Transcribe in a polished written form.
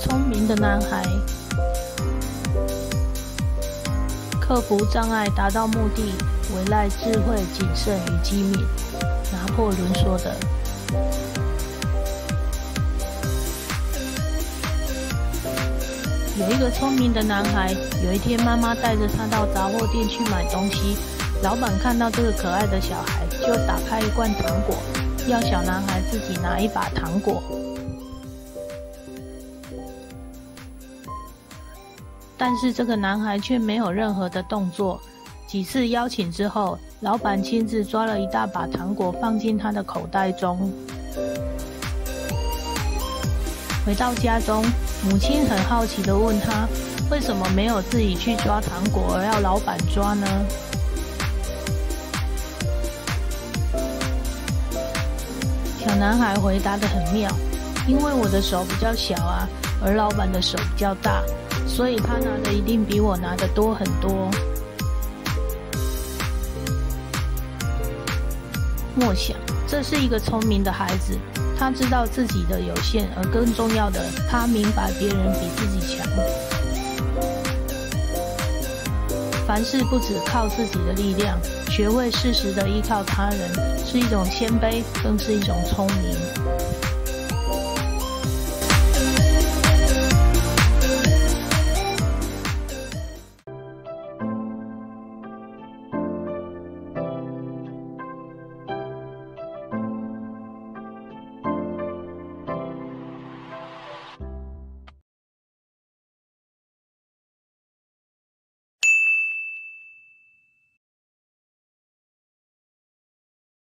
聪明的男孩，克服障碍达到目的，唯赖智慧、谨慎与机敏。拿破仑说的。 有一个聪明的男孩，有一天妈妈带着他到杂货店去买东西。老板看到这个可爱的小孩，就打开一罐糖果，要小男孩自己拿一把糖果。但是这个男孩却没有任何的动作。几次邀请之后，老板亲自抓了一大把糖果放进他的口袋中。 回到家中，母亲很好奇地问他：“为什么没有自己去抓糖果，而要老板抓呢？”小男孩回答得很妙：“因为我的手比较小啊，而老板的手比较大，所以他拿的一定比我拿的多很多。”默想，这是一个聪明的孩子。 他知道自己的有限，而更重要的，他明白别人比自己强。凡事不只靠自己的力量，学会适时的依靠他人，是一种谦卑，更是一种聪明。